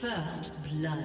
First blood.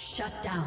Shut down.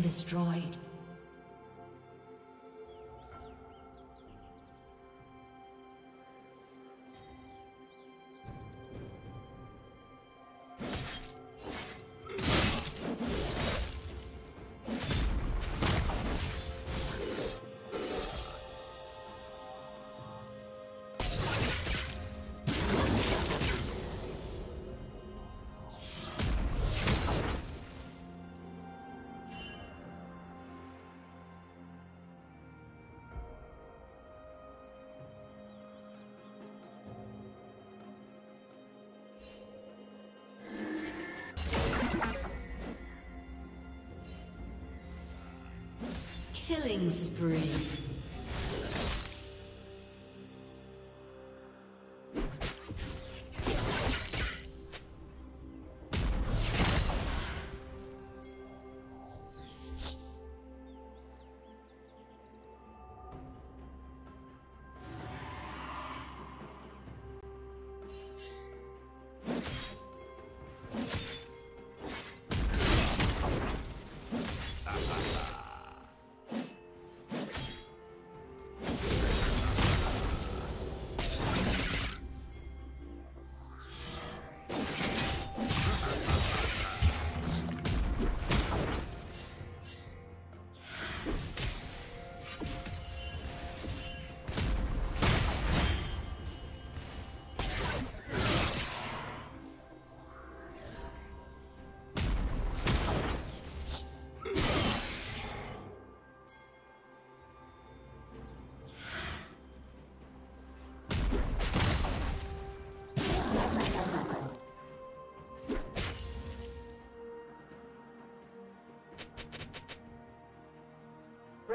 Destroyed. Killing spree.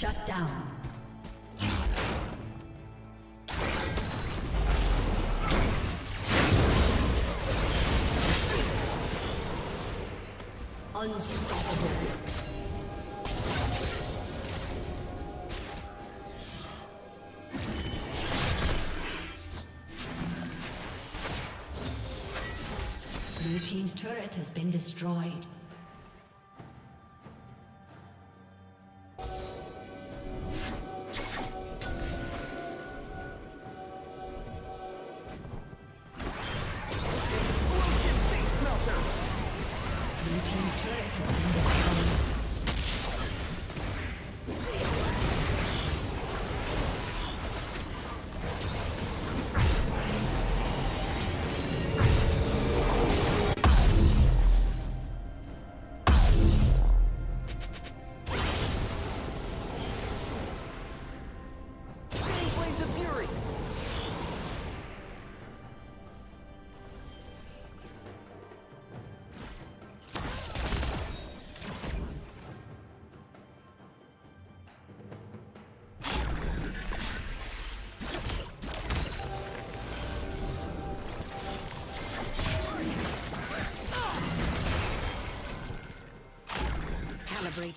Shut down. Unstoppable. Blue team's turret has been destroyed.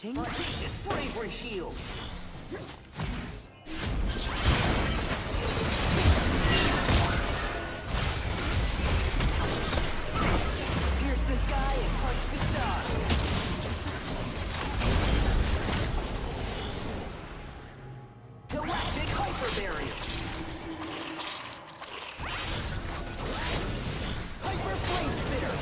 Audacious bravery shield! Pierce the sky and punch the stars! Galactic hyper barrier! Hyper flame spitter!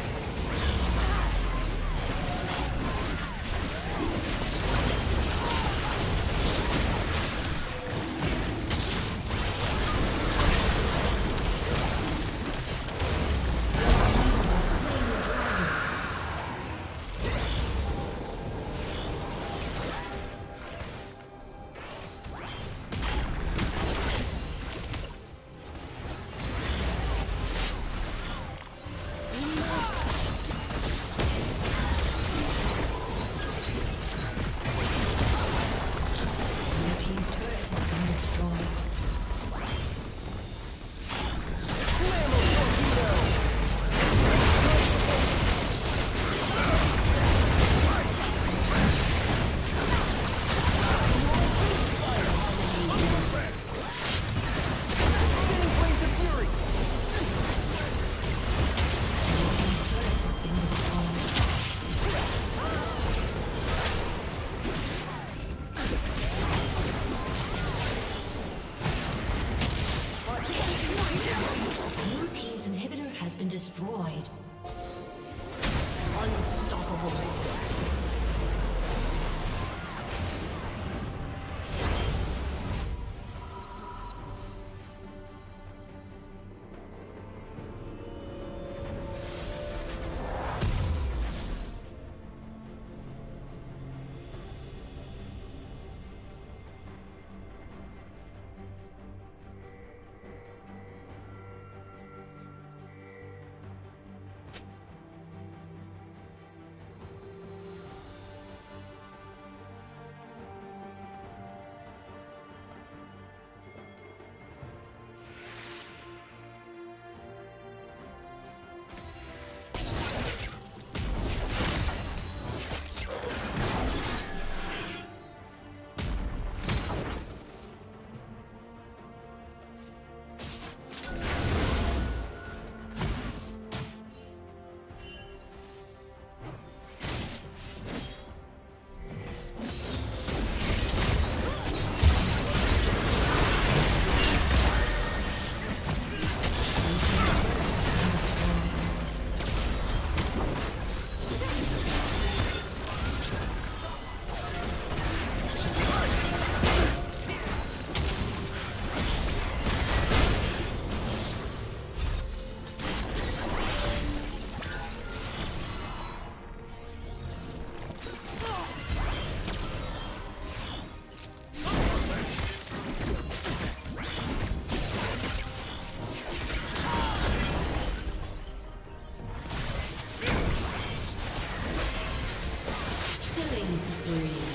killing spree.